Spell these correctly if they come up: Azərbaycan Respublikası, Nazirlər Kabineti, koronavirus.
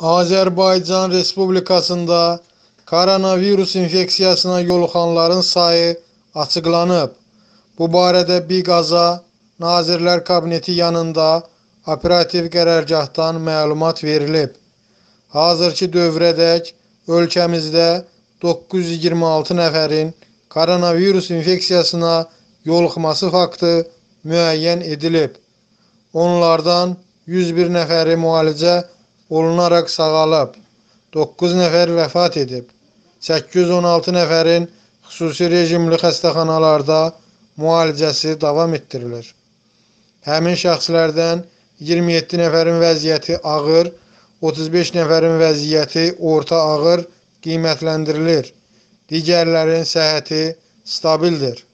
Azərbaycan Respublikasında koronavirus infeksiyasına yoluxanların sayı açıqlanıb. Bu barədə biqaza Nazirlər Kabineti yanında operativ qərargahdan məlumat verilib. Hazırki dövrədək ölkəmizdə 926 nəfərin koronavirus infeksiyasına yoluxması faktı müəyyən edilib. Onlardan 101 nəfəri müalicə olunaraq sağalıb, 9 nəfər vəfat edib, 816 nəfərin xüsusi rejimli xəstəxanalarda müalicəsi davam etdirilir. Həmin şəxslərdən 27 nəfərin vəziyyəti ağır, 35 nəfərin vəziyyəti orta ağır qiymətləndirilir. Digərlərin səhhəti stabildir.